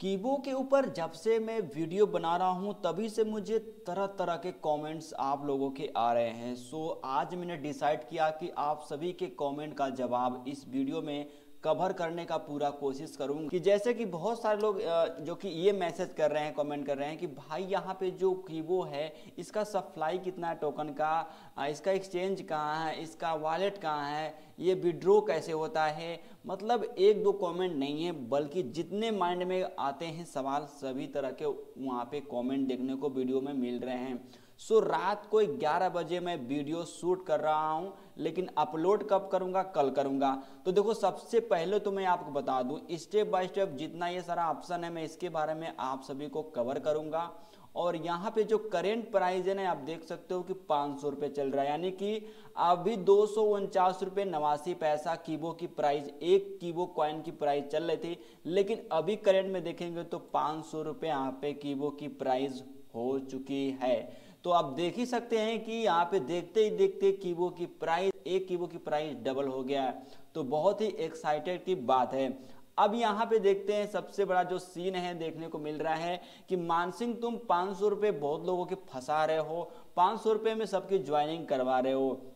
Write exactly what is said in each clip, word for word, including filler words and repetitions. कीबो के ऊपर जब से मैं वीडियो बना रहा हूं तभी से मुझे तरह तरह के कमेंट्स आप लोगों के आ रहे हैं। सो आज मैंने डिसाइड किया कि आप सभी के कमेंट का जवाब इस वीडियो में कवर करने का पूरा कोशिश करूंगा। कि जैसे कि बहुत सारे लोग जो कि ये मैसेज कर रहे हैं, कमेंट कर रहे हैं कि भाई यहाँ पे जो कीबो है इसका सप्लाई कितना है टोकन का, इसका एक्सचेंज कहाँ है, इसका वॉलेट कहाँ है, ये विड्रॉ कैसे होता है। मतलब एक दो कमेंट नहीं है बल्कि जितने माइंड में आते हैं सवाल सभी तरह के वहाँ पे कमेंट देखने को वीडियो में मिल रहे हैं। सो रात को ग्यारह बजे मैं वीडियो शूट कर रहा हूँ, लेकिन अपलोड कब करूँगा? कल करूँगा। तो देखो सबसे पहले तो मैं आपको बता दूँ स्टेप बाय स्टेप जितना ये सारा ऑप्शन है मैं इसके बारे में आप सभी को कवर करूँगा। और यहाँ पे जो करेंट प्राइस है ना आप देख सकते हो कि पाँच सौ रुपये चल रहा है, यानी कि अभी दो सौ उनचास रुपये नवासी पैसा कीबो की प्राइस, एक कीबो कॉइन की प्राइस चल रही थी, लेकिन अभी करेंट में देखेंगे तो पाँच सौ रुपये यहाँ पे कीबो की प्राइस हो चुकी है। तो आप देख ही सकते हैं कि यहाँ पे देखते ही देखते कीबो की प्राइस, एक कीबो की प्राइस डबल हो गया है। तो बहुत ही एक्साइटेड की बात है। अब यहाँ पे देखते हैं सबसे बड़ा जो सीन है देखने को मिल रहा है कि मानसिंह तुम पाँच सौ रुपये बहुत लोगों के फंसा रहे हो, पाँच सौ रुपये में सबकी ज्वाइनिंग करवा रहे हो।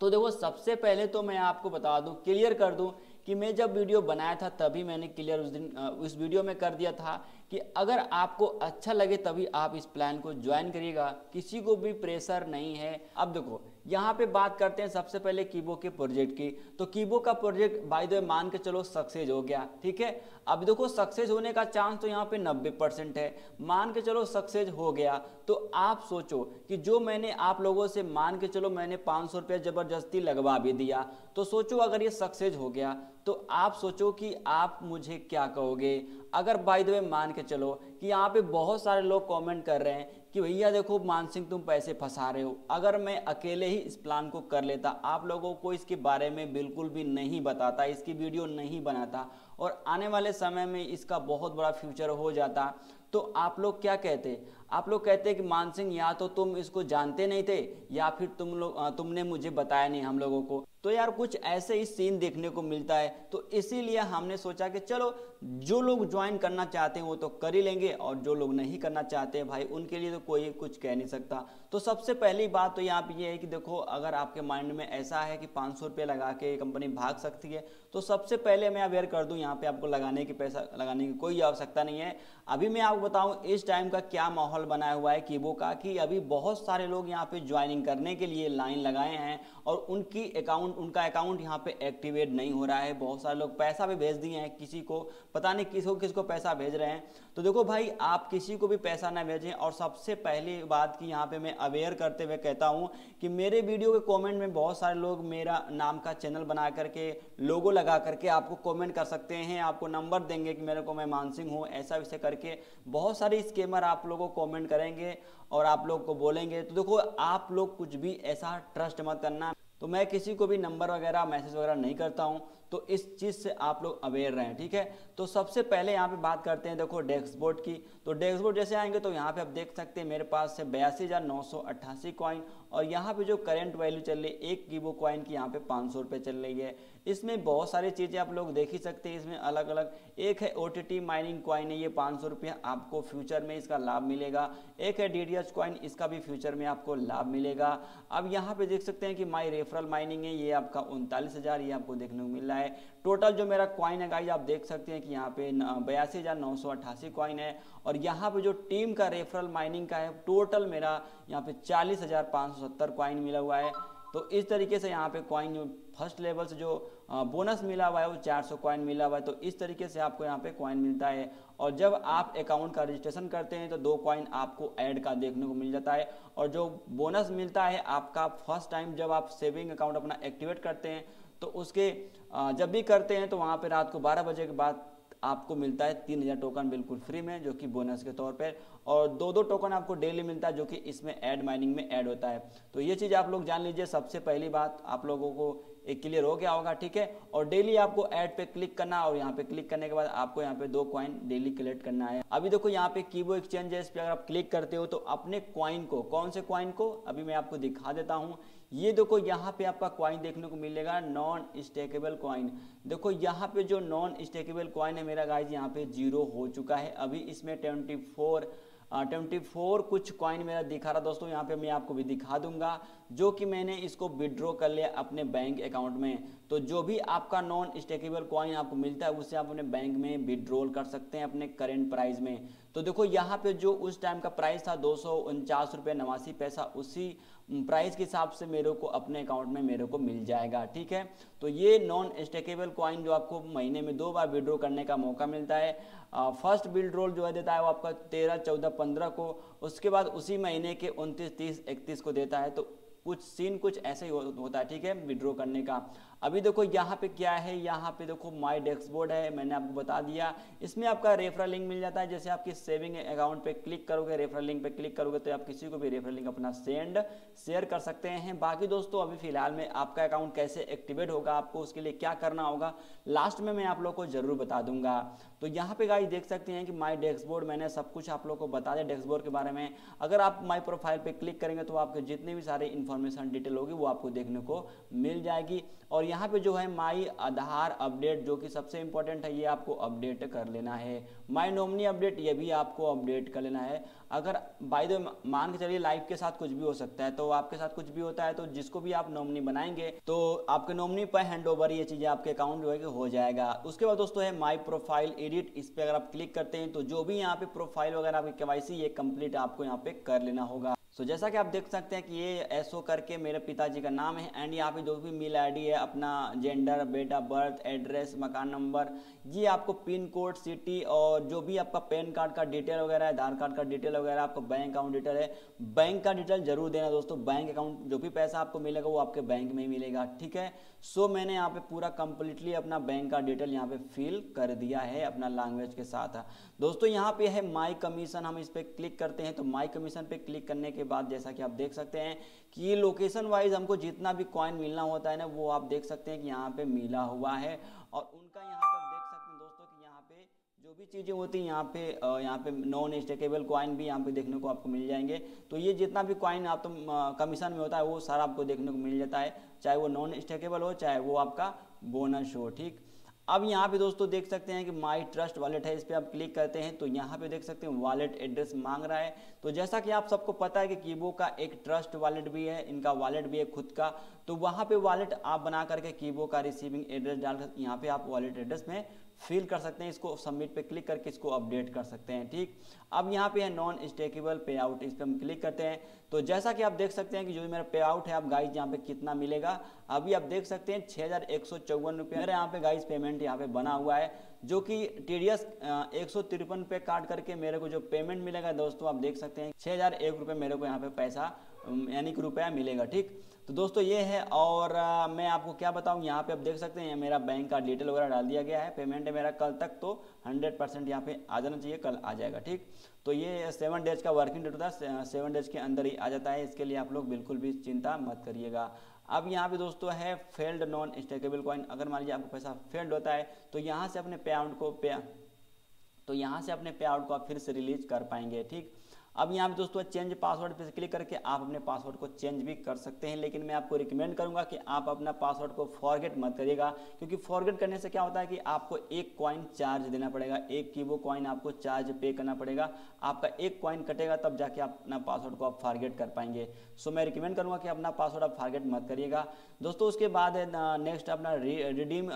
तो देखो सबसे पहले तो मैं आपको बता दूं, क्लियर कर दूं कि मैं जब वीडियो बनाया था तभी मैंने क्लियर उस दिन उस वीडियो में कर दिया था कि अगर आपको अच्छा लगे तभी आप इस प्लान को ज्वाइन करिएगा, किसी को भी प्रेशर नहीं है। अब देखो यहाँ पे बात करते हैं सबसे पहले कीबो के प्रोजेक्ट की। तो कीबो का प्रोजेक्ट बाय द वे मान के चलो सक्सेस हो गया, ठीक है। अब देखो सक्सेस होने का चांस तो यहाँ पे नब्बे परसेंट है, मान के चलो सक्सेस हो गया। तो आप सोचो कि जो मैंने आप लोगों से मान के चलो मैंने पाँच सौ रुपया ज़बरदस्ती लगवा भी दिया, तो सोचो अगर ये सक्सेस हो गया तो आप सोचो कि आप मुझे क्या कहोगे। अगर बाय द वे मान के चलो कि यहाँ पे बहुत सारे लोग कमेंट कर रहे हैं कि भैया देखो मानसिंह तुम पैसे फंसा रहे हो, अगर मैं अकेले ही इस प्लान को कर लेता, आप लोगों को इसके बारे में बिल्कुल भी नहीं बताता, इसकी वीडियो नहीं बनाता और आने वाले समय में इसका बहुत बड़ा फ्यूचर हो जाता, तो आप लोग क्या कहते? आप लोग कहते कि मानसिंह या तो तुम इसको जानते नहीं थे या फिर तुम लोग तुमने मुझे बताया नहीं हम लोगों को। तो यार कुछ ऐसे ही सीन देखने को मिलता है। तो इसीलिए हमने सोचा कि चलो जो लोग ज्वाइन करना चाहते हैं वो तो कर ही लेंगे और जो लोग नहीं करना चाहते भाई उनके लिए तो कोई कुछ कह नहीं सकता। तो सबसे पहली बात तो यहाँ पे ये है कि देखो अगर आपके माइंड में ऐसा है कि पाँच सौ रुपये लगा के कंपनी भाग सकती है तो सबसे पहले मैं अवेयर कर दूँ, यहाँ पर आपको लगाने की पैसा लगाने की कोई आवश्यकता नहीं है। अभी मैं आपको बताऊँ इस टाइम का क्या माहौल बनाया हुआ है कीबो का कि अभी बहुत सारे लोग यहाँ पर ज्वाइनिंग करने के लिए लाइन लगाए हैं और उनकी अकाउंट उनका अकाउंट यहाँ पे एक्टिवेट नहीं हो रहा है। बहुत सारे लोग पैसा भी भेज दिए हैं, किसी को पता नहीं किसको किसको पैसा भेज रहे हैं। तो देखो भाई आप किसी को भी पैसा ना भेजें। और सबसे पहली बात कि यहाँ पे मैं अवेयर करते हुए कहता हूँ कि मेरे वीडियो के कमेंट में बहुत सारे लोग मेरा नाम का चैनल बना करके लोगो लगा करके आपको कमेंट कर सकते हैं, आपको नंबर देंगे कि मेरे को मैं मानसिंह हूँ, ऐसा वैसे करके बहुत सारे स्कैमर आप लोगों को कमेंट करेंगे और आप लोग को बोलेंगे। तो देखो आप लोग कुछ भी ऐसा ट्रस्ट मत करना। तो मैं किसी को भी नंबर वगैरह मैसेज वगैरह नहीं करता हूं, तो इस चीज़ से आप लोग अवेयर रहें, ठीक है। तो सबसे पहले यहाँ पे बात करते हैं देखो डैशबोर्ड की। तो डैशबोर्ड जैसे आएंगे तो यहाँ पे आप देख सकते हैं मेरे पास है बयासी हज़ार नौ सौ अट्ठासी कॉइन और यहाँ पे जो करंट वैल्यू चल रही है एक कीबो कॉइन की यहाँ पे पाँच सौ रुपये चल रही है। इसमें बहुत सारी चीज़ें आप लोग देख ही सकते हैं, इसमें अलग अलग एक है O T T mining coin है, ये पाँच सौ रुपये आपको फ्यूचर में इसका लाभ मिलेगा। एक है डी डी एच कॉइन, इसका भी फ्यूचर में आपको लाभ मिलेगा। अब यहाँ पे देख सकते हैं कि माई रेफरल माइनिंग है, ये आपका उनतालीस हज़ार ये आपको देखने को मिल रहा है। टोटल जो मेरा कॉइन है गाइस आप देख सकते हैं कि यहाँ पे बयासी हज़ार नौ सौ अट्ठासी कॉइन है और यहाँ पे जो टीम का रेफरल माइनिंग का है टोटल मेरा यहाँ पे चालीस हज़ार पाँच सौ सत्तर कॉइन मिला हुआ है। तो इस तरीके से यहाँ पे कॉइन जो फर्स्ट लेवल से जो बोनस मिला हुआ है वो चार सौ कॉइन मिला हुआ है। तो इस तरीके से आपको यहाँ पे कॉइन मिलता है और जब आप अकाउंट का रजिस्ट्रेशन करते हैं तो दो कॉइन आपको ऐड का देखने को मिल जाता है और जो बोनस मिलता है आपका फर्स्ट टाइम जब आप सेविंग अकाउंट अपना एक्टिवेट करते हैं तो उसके जब भी करते हैं तो वहाँ पर रात को बारह बजे के बाद आपको मिलता है तीन हज़ार टोकन बिल्कुल फ्री में जो कि बोनस के तौर पर, और दो दो टोकन आपको डेली मिलता है जो कि इसमें ऐड माइनिंग में ऐड होता है। तो ये चीज़ आप लोग जान लीजिए। सबसे पहली बात आप लोगों को ये क्लियर हो गया होगा, ठीक है। और डेली आपको ऐड पे क्लिक करना और यहाँ पे क्लिक करने के बाद आपको यहाँ पे दो कॉइन डेली कलेक्ट करना है। अभी देखो यहाँ पे कीबो एक्सचेंज है, इस पर अगर आप क्लिक करते हो तो अपने कॉइन को, कौन से कॉइन को अभी मैं आपको दिखा देता हूँ। ये देखो यहाँ पे आपका कॉइन देखने को मिलेगा नॉन स्टेकेबल कॉइन। देखो यहाँ पे जो नॉन स्टेकेबल कॉइन है मेरा गाइज यहाँ पे जीरो हो चुका है। अभी इसमें ट्वेंटी फोर ट्वेंटी फोर कुछ कॉइन मेरा दिखा रहा दोस्तों, यहाँ पे मैं आपको भी दिखा दूंगा, जो कि मैंने इसको विड्रॉ कर लिया अपने बैंक अकाउंट में। तो जो भी आपका नॉन स्टेकेबल कॉइन आपको मिलता है उससे आप अपने बैंक में विड्रॉल कर सकते हैं अपने करेंट प्राइस में। तो देखो यहाँ पे जो उस टाइम का प्राइस था दो सौ उनचास रुपये नवासी पैसा, उसी प्राइस के हिसाब से मेरे को अपने अकाउंट में मेरे को मिल जाएगा, ठीक है। तो ये नॉन स्टेकेबल कॉइन जो आपको महीने में दो बार विड्रॉ करने का मौका मिलता है, फर्स्ट विड्रॉल जो है देता है वो आपका तेरह चौदह पंद्रह को, उसके बाद उसी महीने के उनतीस तीस इकतीस को देता है। तो कुछ सीन कुछ ऐसे ही हो, होता है, ठीक है, विड्रॉ करने का। अभी देखो यहाँ पे क्या है, यहाँ पे देखो माय डैशबोर्ड है, मैंने आपको बता दिया। इसमें आपका रेफरल लिंक मिल जाता है, जैसे आपकी सेविंग अकाउंट पे क्लिक करोगे, रेफरल लिंक पे क्लिक करोगे तो आप किसी को भी रेफरल लिंक अपना सेंड शेयर कर सकते हैं। बाकी दोस्तों अभी फिलहाल में आपका अकाउंट कैसे एक्टिवेट होगा, आपको उसके लिए क्या करना होगा, लास्ट में मैं आप लोग को जरूर बता दूंगा। तो यहाँ पे गाइस देख सकते हैं कि माय डैशबोर्ड, मैंने सब कुछ आप लोग को बता दिया डैशबोर्ड के बारे में। अगर आप माय प्रोफाइल पे क्लिक करेंगे तो आपके जितने भी सारे इन्फॉर्मेशन डिटेल होगी वो आपको देखने को मिल जाएगी। और यहाँ पे जो है माई आधार अपडेट, जो कि सबसे इंपॉर्टेंट है, ये आपको अपडेट कर लेना है। माई नॉमिनी अपडेट, ये भी आपको अपडेट कर लेना है। अगर बाय द वे मान के चलिए लाइफ के साथ कुछ भी हो सकता है, तो आपके साथ कुछ भी होता है तो जिसको भी आप नॉमिनी बनाएंगे तो आपके नॉमिनी पर हैंड ओवर ये चीजें आपके अकाउंट जो है हो जाएगा। उसके बाद दोस्तों है माई प्रोफाइल एडिट, इस पर अगर आप क्लिक करते हैं तो जो भी यहाँ पे प्रोफाइल वगैरह आपकी केवाईसी ये कंप्लीट आपको यहाँ पे कर लेना होगा। तो so, जैसा कि आप देख सकते हैं कि ये एसओ करके मेरे पिताजी का नाम है, एंड यहाँ पे जो भी मेल आईडी है, अपना gender, date of birth, address, मकान नंबर, ये आपको पिन कोड, सिटी और जो भी आपका पैन कार्ड का डिटेल वगैरह, आधार कार्ड का डिटेल वगैरह, आपका बैंक अकाउंट डिटेल है। बैंक का डिटेल जरूर देना दोस्तों, बैंक अकाउंट जो भी पैसा आपको मिलेगा वो आपके बैंक में ही मिलेगा, ठीक है। सो so, मैंने यहाँ पे पूरा कम्प्लीटली अपना बैंक का डिटेल यहाँ पे फिल कर दिया है अपना लैंग्वेज के साथ। दोस्तों यहाँ पे है माई कमीशन, हम इस पर क्लिक करते हैं तो माई कमीशन पे क्लिक करने के बाद जैसा कि आप देख सकते हैं कि ये लोकेशन वाइज हमको जितना भी कॉइन मिलना होता है ना वो आप देख सकते हैं कि यहाँ पे मिला हुआ है। और उनका यहाँ पे आप देख सकते हैं दोस्तों कि यहाँ पे जो भी चीज़ें होती हैं, यहाँ पे यहाँ पे नॉन स्टेकेबल कॉइन भी यहाँ पे देखने को आपको मिल जाएंगे। तो ये जितना भी कॉइन आप तो कमीशन में होता है वो सारा आपको देखने को मिल जाता है, चाहे वो नॉन स्टेकेबल हो चाहे वो आपका बोनस हो, ठीक। अब यहाँ पे दोस्तों देख सकते हैं कि माई ट्रस्ट वॉलेट है, इस पर आप क्लिक करते हैं तो यहाँ पे देख सकते हैं वॉलेट एड्रेस मांग रहा है। तो जैसा कि आप सबको पता है कि कीबो का एक ट्रस्ट वॉलेट भी है, इनका वॉलेट भी है खुद का, तो वहाँ पे वॉलेट आप बना करके कीबो का रिसीविंग एड्रेस डालकर यहाँ पे आप वॉलेट एड्रेस में फिल कर सकते हैं, इसको सबमिट पे क्लिक करके इसको अपडेट कर सकते हैं, ठीक। अब यहाँ पे है नॉन स्टेकेबल पे आउट, इस पर हम क्लिक करते हैं तो जैसा कि आप देख सकते हैं कि जो मेरा पे आउट है आप गाइज यहाँ पे कितना मिलेगा, अभी आप देख सकते हैं छः हज़ार एक सौ चौवन रुपये मेरा यहाँ पे गाइज पेमेंट यहाँ पे बना हुआ है, जो कि टी डी एस एक सौ तिरपन पे काट करके मेरे को जो पेमेंट मिलेगा दोस्तों आप देख सकते हैं छः हज़ार एक रुपये मेरे को यहाँ पे पैसा यानी कि रुपया मिलेगा, ठीक। तो दोस्तों ये है और आ, मैं आपको क्या बताऊँ, यहाँ पे आप देख सकते हैं मेरा बैंक का डिटेल वगैरह डाल दिया गया है। पेमेंट है मेरा कल तक तो हंड्रेड परसेंट यहाँ पे आ जाना चाहिए, कल आ जाएगा, ठीक। तो ये सेवन डेज का वर्किंग डेट होता है, सेवन डेज के अंदर ही आ जाता है, इसके लिए आप लोग बिल्कुल भी चिंता मत करिएगा। अब यहाँ पे दोस्तों है फेल्ड नॉन स्टेकेबल कॉइन, अगर मान लीजिए आपको पैसा फेल्ड होता है तो यहाँ से अपने पे आउट को पे तो यहाँ से अपने पे आउट को आप फिर से रिलीज कर पाएंगे, ठीक। अब यहाँ पे दोस्तों चेंज पासवर्ड पे क्लिक करके आप अपने पासवर्ड को चेंज भी कर सकते हैं, लेकिन मैं आपको रिकमेंड करूँगा कि आप अपना पासवर्ड को फॉरगेट मत करिएगा, क्योंकि फॉरगेट करने से क्या होता है कि आपको एक कॉइन चार्ज देना पड़ेगा, एक कीबो कॉइन आपको चार्ज पे करना पड़ेगा, आपका एक कॉइन कटेगा तब जाके आप अपना पासवर्ड को आप फॉरगेट कर पाएंगे। सो मैं रिकमेंड करूँगा कि अपना पासवर्ड आप फॉरगेट मत करिएगा दोस्तों। उसके बाद नेक्स्ट अपना रिडीम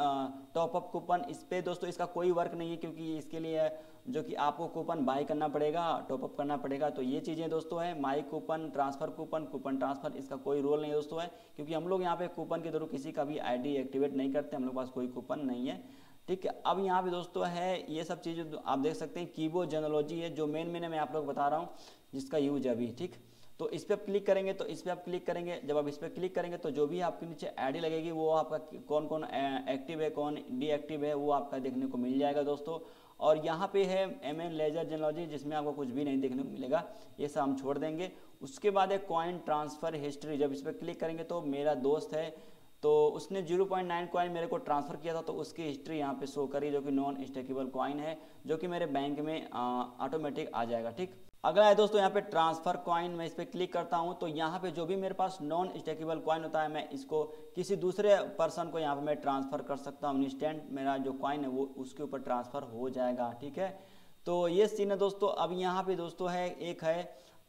टॉपअप कूपन, इस पर दोस्तों इसका कोई वर्क नहीं है, क्योंकि इसके लिए जो कि आपको कूपन बाय करना पड़ेगा, टॉपअप करना पड़ेगा। तो ये चीज़ें दोस्तों है my coupon, transfer coupon, coupon transfer, इसका कोई रोल नहीं है दोस्तों है, क्योंकि हम लोग यहाँ पे कूपन के थ्रू किसी का भी आईडी एक्टिवेट नहीं करते, हम लोग पास कोई कूपन नहीं है, ठीक है। अब यहाँ पे दोस्तों है ये सब चीज़ें आप देख सकते हैं, कीबो जनोलॉजी है जो मेन मेन मैं आप लोग बता रहा हूँ जिसका यूज है अभी, ठीक। तो इस पर क्लिक करेंगे तो इस पर आप क्लिक करेंगे, जब आप इस पर क्लिक करेंगे तो जो भी आपके नीचे आईडी लगेगी वो आपका कौन कौन एक्टिव है कौन डीएक्टिव है वो आपका देखने को मिल जाएगा दोस्तों। और यहाँ पे है एम एन लेजर जनोलॉजी, जिसमें आपको कुछ भी नहीं देखने को मिलेगा, ये सब हम छोड़ देंगे। उसके बाद है कॉइन ट्रांसफ़र हिस्ट्री, जब इस पर क्लिक करेंगे तो मेरा दोस्त है तो उसने ज़ीरो पॉइंट नाइन कॉइन मेरे को ट्रांसफ़र किया था, तो उसकी हिस्ट्री यहाँ पे शो करी जो कि नॉन स्टेकेबल कॉइन है, जो कि मेरे बैंक में ऑटोमेटिक आ, आ जाएगा। ठीक, अगला है दोस्तों यहाँ पे ट्रांसफ़र कॉइन। मैं इस पर क्लिक करता हूँ तो यहाँ पे जो भी मेरे पास नॉन स्टेकेबल कॉइन होता है मैं इसको किसी दूसरे पर्सन को यहाँ पे मैं ट्रांसफ़र कर सकता हूँ। इंस्टेंट मेरा जो कॉइन है वो उसके ऊपर ट्रांसफ़र हो जाएगा। ठीक है, तो ये सीन है दोस्तों। अब यहाँ पे दोस्तों है एक है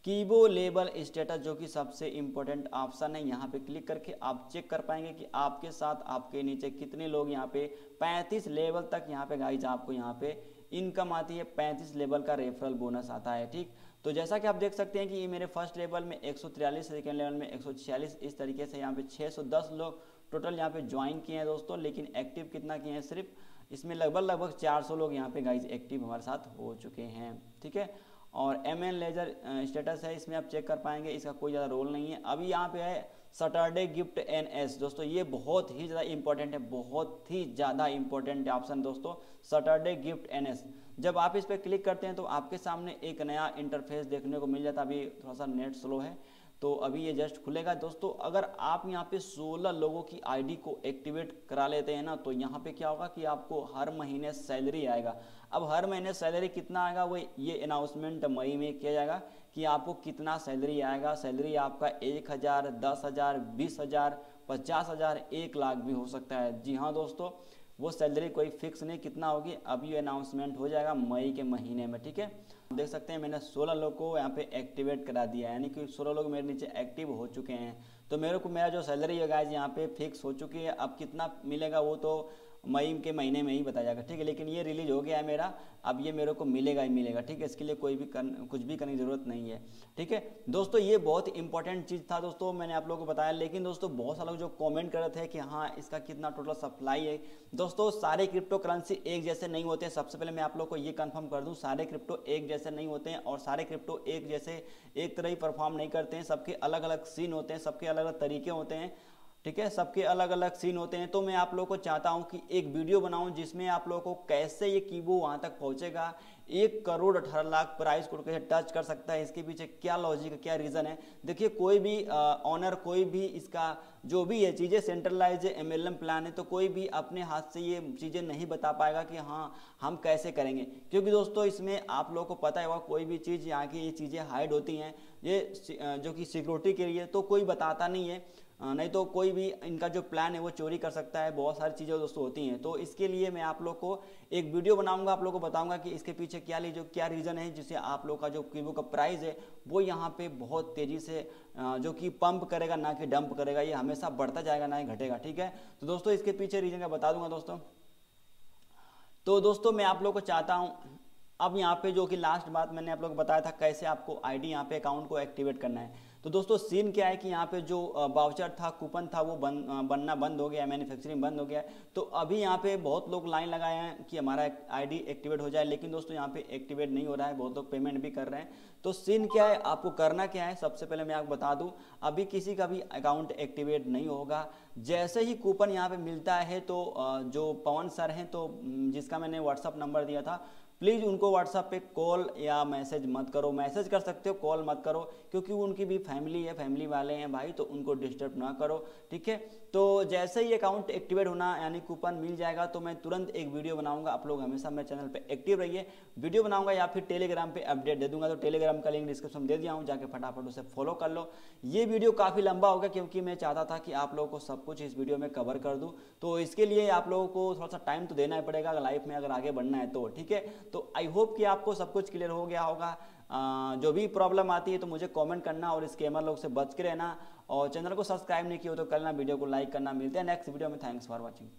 कीबो लेबल स्टेटस, जो कि सबसे इम्पोर्टेंट ऑप्शन है। यहाँ पे क्लिक करके आप चेक कर पाएंगे कि आपके साथ आपके नीचे कितने लोग यहाँ पे पैंतीस लेवल तक यहाँ पे गाइज आपको यहाँ पे इनकम आती है। पैंतीस लेवल का रेफरल बोनस आता है। ठीक, तो जैसा कि आप देख सकते हैं कि ये मेरे फर्स्ट लेवल में एक सौ तैंतालीस, सेकेंड लेवल में एक सौ छियालीस, इस तरीके से यहाँ पे छः सौ दस लोग टोटल यहाँ पे ज्वाइन किए हैं दोस्तों। लेकिन एक्टिव कितना किए हैं, सिर्फ इसमें लगभग लगभग चार सौ लोग यहाँ पे गाइज एक्टिव हमारे साथ हो चुके हैं। ठीक है, और एम एन लेजर स्टेटस है, इसमें आप चेक कर पाएंगे, इसका कोई ज़्यादा रोल नहीं है। अभी यहाँ पे है सैटरडे गिफ्ट एन एस दोस्तों, ये बहुत ही ज़्यादा इम्पोर्टेंट है, बहुत ही ज़्यादा इम्पोर्टेंट ऑप्शन दोस्तों सैटरडे गिफ्ट एन एस। जब आप इस पर क्लिक करते हैं तो आपके सामने एक नया इंटरफेस देखने को मिल जाता है। अभी थोड़ा सा नेट स्लो है तो अभी ये जस्ट खुलेगा दोस्तों। अगर आप यहाँ पे सोलह लोगों की आईडी को एक्टिवेट करा लेते हैं ना, तो यहाँ पे क्या होगा कि आपको हर महीने सैलरी आएगा। अब हर महीने सैलरी कितना आएगा वो ये अनाउंसमेंट मई में किया जाएगा कि आपको कितना सैलरी आएगा। सैलरी आपका एक हज़ार, दस हज़ार, बीस हज़ार, पचास हज़ार, एक लाख भी हो सकता है। जी हाँ दोस्तों, वो सैलरी कोई फिक्स नहीं कितना होगी, अब ये अनाउंसमेंट हो जाएगा मई के महीने में। ठीक है, देख सकते हैं मैंने सोलह लोग को यहाँ पे एक्टिवेट करा दिया है, यानी कि सोलह लोग मेरे नीचे एक्टिव हो चुके हैं। तो मेरे को मेरा जो सैलरी है गाइज यहाँ पे फिक्स हो चुकी है। अब कितना मिलेगा वो तो मई के महीने में ही बताया जाएगा। ठीक है, लेकिन ये रिलीज हो गया है मेरा, अब ये मेरे को मिलेगा ही मिलेगा। ठीक है, इसके लिए कोई भी कर, कुछ भी करने की ज़रूरत नहीं है। ठीक है दोस्तों, ये बहुत इंपॉर्टेंट चीज़ था दोस्तों, मैंने आप लोगों को बताया। लेकिन दोस्तों बहुत सारे लोग जो कमेंट कर रहे थे कि हाँ इसका कितना टोटल सप्लाई है, दोस्तों सारे क्रिप्टो करेंसी एक जैसे नहीं होते। सबसे पहले मैं आप लोग को ये कन्फर्म कर दूँ, सारे क्रिप्टो एक जैसे नहीं होते हैं और सारे क्रिप्टो एक जैसे एक तरह ही परफॉर्म नहीं करते हैं। सबके अलग अलग सीन होते हैं, सबके अलग अलग तरीके होते हैं। ठीक है, सबके अलग अलग सीन होते हैं। तो मैं आप लोगों को चाहता हूं कि एक वीडियो बनाऊं जिसमें आप लोगों को कैसे ये कीबो वहां तक पहुंचेगा, एक करोड़ अठारह लाख प्राइस को कैसे टच कर सकता है, इसके पीछे क्या लॉजिक है, क्या रीज़न है। देखिए कोई भी ऑनर, कोई भी इसका जो भी ये चीज़ें centralise M L M plan है, तो कोई भी अपने हाथ से ये चीज़ें नहीं बता पाएगा कि हाँ हम कैसे करेंगे। क्योंकि दोस्तों इसमें आप लोगों को पता होगा कोई भी चीज़ यहाँ की ये चीज़ें हाइड होती हैं, ये जो कि सिक्योरिटी के लिए तो कोई बताता नहीं है, नहीं तो कोई भी इनका जो प्लान है वो चोरी कर सकता है। बहुत सारी चीज़ें दोस्तों होती हैं, तो इसके लिए मैं आप लोग को एक वीडियो बनाऊंगा, आप लोग को बताऊंगा कि इसके पीछे क्या लीजिए क्या रीज़न है जिससे आप लोग का जो कीबो का प्राइस है वो यहाँ पे बहुत तेज़ी से जो कि पंप करेगा, ना कि डंप करेगा। ये हमेशा बढ़ता जाएगा, ना ही घटेगा। ठीक है, तो दोस्तों इसके पीछे रीज़न का बता दूंगा दोस्तों। तो दोस्तों मैं आप लोग को चाहता हूँ, अब यहाँ पे जो कि लास्ट बात मैंने आप लोग को बताया था कैसे आपको आईडी यहाँ पे अकाउंट को एक्टिवेट करना है। तो दोस्तों सीन क्या है कि यहाँ पे जो वाउचर था, कूपन था, वो बन बनना बंद हो गया, मैन्युफैक्चरिंग बंद हो गया। तो अभी यहाँ पे बहुत लोग लाइन लगाए हैं कि हमारा आईडी एक्टिवेट हो जाए, लेकिन दोस्तों यहाँ पे एक्टिवेट नहीं हो रहा है, बहुत लोग पेमेंट भी कर रहे हैं। तो सीन क्या है, आपको करना क्या है, सबसे पहले मैं आपको बता दूँ, अभी किसी का भी अकाउंट एक्टिवेट नहीं होगा। जैसे ही कूपन यहाँ पर मिलता है तो जो पवन सर हैं, तो जिसका मैंने व्हाट्सअप नंबर दिया था, प्लीज़ उनको व्हाट्सएप पे कॉल या मैसेज मत करो। मैसेज कर सकते हो, कॉल मत करो, क्योंकि उनकी भी फैमिली है, फैमिली वाले हैं भाई, तो उनको डिस्टर्ब ना करो। ठीक है, तो जैसे ही अकाउंट एक्टिवेट होना यानी कूपन मिल जाएगा तो मैं तुरंत एक वीडियो बनाऊंगा। आप लोग हमेशा मेरे चैनल पे एक्टिव रहिए, वीडियो बनाऊंगा या फिर टेलीग्राम पे अपडेट दे दूंगा। तो टेलीग्राम का लिंक डिस्क्रिप्शन दे दिया हूँ, जाके फटाफट उसे फॉलो कर लो। ये वीडियो काफ़ी लंबा होगा क्योंकि मैं चाहता था कि आप लोगों को सब कुछ इस वीडियो में कवर कर दूँ, तो इसके लिए आप लोगों को थोड़ा सा टाइम तो देना ही पड़ेगा लाइफ में अगर आगे बढ़ना है तो। ठीक है, तो आई होप कि आपको सब कुछ क्लियर हो गया होगा। आ, जो भी प्रॉब्लम आती है तो मुझे कमेंट करना और स्कैमर लोग से बच के रहना, और चैनल को सब्सक्राइब नहीं किया हो तो करना, वीडियो को लाइक करना। मिलते हैं नेक्स्ट वीडियो में, थैंक्स फॉर वॉचिंग।